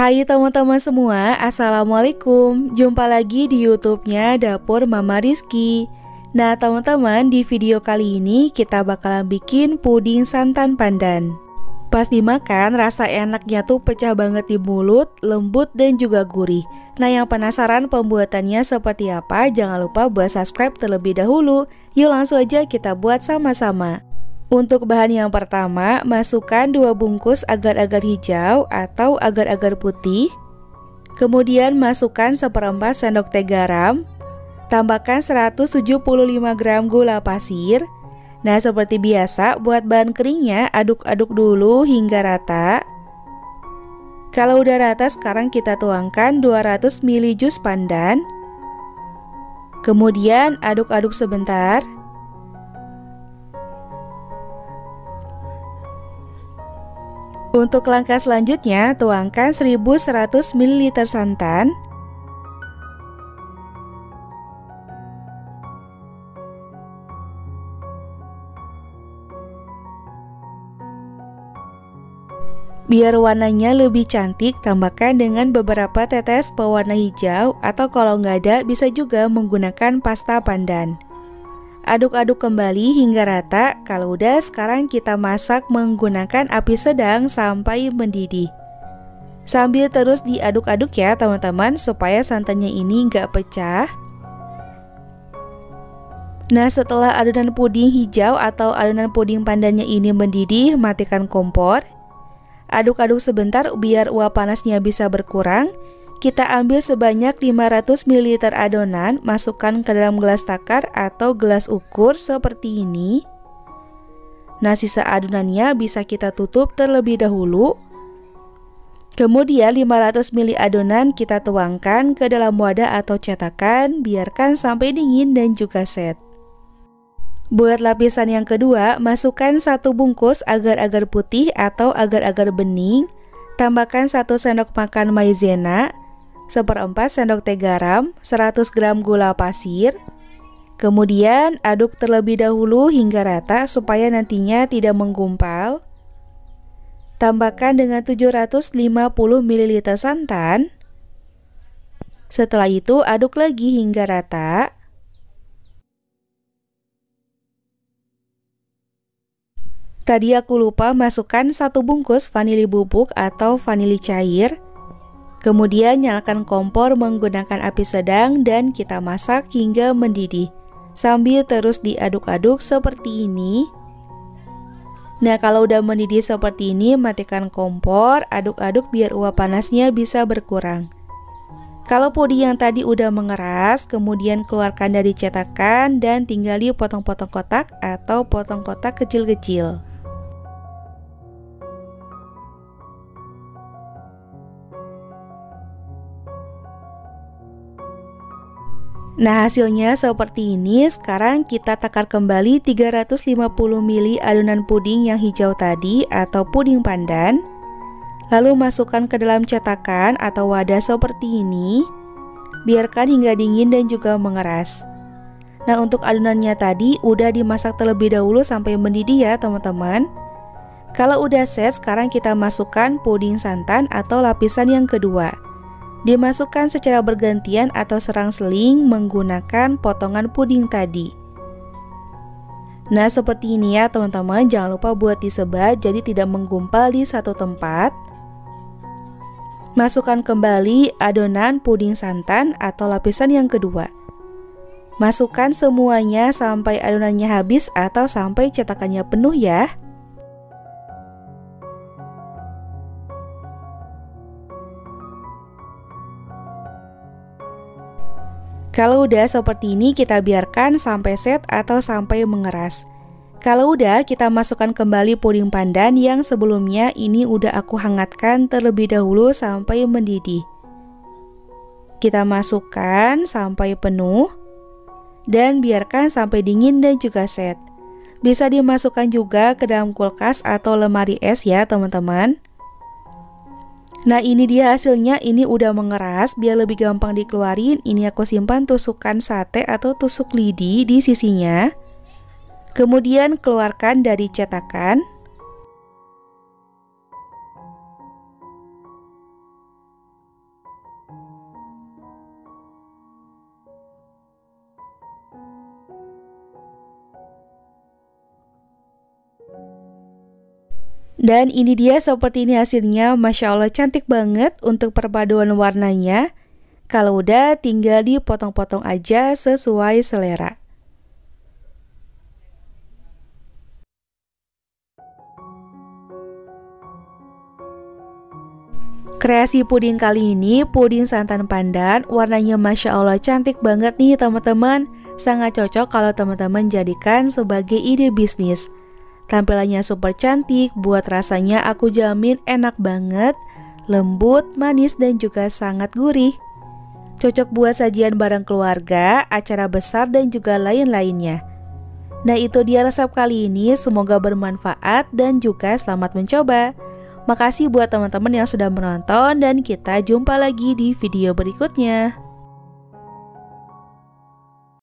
Hai teman-teman semua, Assalamualaikum. Jumpa lagi di YouTube-nya Dapur Mama Rizki. Nah teman-teman, di video kali ini kita bakalan bikin puding santan pandan. Pas dimakan, rasa enaknya tuh pecah banget di mulut, lembut dan juga gurih. Nah yang penasaran pembuatannya seperti apa, jangan lupa buat subscribe terlebih dahulu. Yuk langsung aja kita buat sama-sama. Untuk bahan yang pertama, masukkan 2 bungkus agar-agar hijau atau agar-agar putih. Kemudian masukkan 1/4 sendok teh garam. Tambahkan 175 gram gula pasir. Nah seperti biasa, buat bahan keringnya aduk-aduk dulu hingga rata. Kalau udah rata, sekarang kita tuangkan 200 ml jus pandan. Kemudian aduk-aduk sebentar. Untuk langkah selanjutnya, tuangkan 1100 ml santan. Biar warnanya lebih cantik, tambahkan dengan beberapa tetes pewarna hijau, atau kalau nggak ada bisa juga menggunakan pasta pandan. Aduk-aduk kembali hingga rata. Kalau udah, sekarang kita masak menggunakan api sedang sampai mendidih. Sambil terus diaduk-aduk ya teman-teman, supaya santannya ini nggak pecah. Nah setelah adonan puding hijau atau adonan puding pandannya ini mendidih, matikan kompor. Aduk-aduk sebentar biar uap panasnya bisa berkurang. Kita ambil sebanyak 500 ml adonan, masukkan ke dalam gelas takar atau gelas ukur seperti ini. Nah, sisa adonannya bisa kita tutup terlebih dahulu. Kemudian 500 ml adonan kita tuangkan ke dalam wadah atau cetakan, biarkan sampai dingin dan juga set. Buat lapisan yang kedua, masukkan 1 bungkus agar-agar putih atau agar-agar bening. Tambahkan 1 sendok makan maizena, 1/4 sendok teh garam, 100 gram gula pasir. Kemudian aduk terlebih dahulu hingga rata supaya nantinya tidak menggumpal. Tambahkan dengan 750 ml santan. Setelah itu aduk lagi hingga rata. Tadi aku lupa masukkan 1 bungkus vanili bubuk atau vanili cair. Kemudian nyalakan kompor menggunakan api sedang dan kita masak hingga mendidih. Sambil terus diaduk-aduk seperti ini. Nah kalau udah mendidih seperti ini, matikan kompor, aduk-aduk biar uap panasnya bisa berkurang. Kalau puding yang tadi udah mengeras, kemudian keluarkan dari cetakan dan tinggal dipotong-potong kotak atau potong kotak kecil-kecil. Nah hasilnya seperti ini. Sekarang kita takar kembali 350 ml adonan puding yang hijau tadi atau puding pandan. Lalu masukkan ke dalam cetakan atau wadah seperti ini. Biarkan hingga dingin dan juga mengeras. Nah untuk adonannya tadi udah dimasak terlebih dahulu sampai mendidih ya teman-teman. Kalau udah set, sekarang kita masukkan puding santan atau lapisan yang kedua. Dimasukkan secara bergantian atau serang-seling menggunakan potongan puding tadi. Nah seperti ini ya teman-teman, jangan lupa buat disebar jadi tidak menggumpal di satu tempat. Masukkan kembali adonan puding santan atau lapisan yang kedua. Masukkan semuanya sampai adonannya habis atau sampai cetakannya penuh ya. Kalau udah seperti ini, kita biarkan sampai set atau sampai mengeras. Kalau udah, kita masukkan kembali puding pandan yang sebelumnya ini udah aku hangatkan terlebih dahulu sampai mendidih. Kita masukkan sampai penuh dan biarkan sampai dingin dan juga set. Bisa dimasukkan juga ke dalam kulkas atau lemari es ya teman-teman. Nah ini dia hasilnya, ini udah mengeras, biar lebih gampang dikeluarin. Ini aku simpan tusukan sate atau tusuk lidi di sisinya. Kemudian keluarkan dari cetakan. Dan ini dia seperti ini hasilnya, Masya Allah cantik banget untuk perpaduan warnanya. Kalau udah tinggal dipotong-potong aja sesuai selera. Kreasi puding kali ini puding santan pandan, warnanya Masya Allah cantik banget nih teman-teman. Sangat cocok kalau teman-teman jadikan sebagai ide bisnis. Tampilannya super cantik, buat rasanya aku jamin enak banget, lembut, manis dan juga sangat gurih. Cocok buat sajian barang keluarga, acara besar dan juga lain-lainnya. Nah itu dia resep kali ini, semoga bermanfaat dan juga selamat mencoba. Makasih buat teman-teman yang sudah menonton dan kita jumpa lagi di video berikutnya.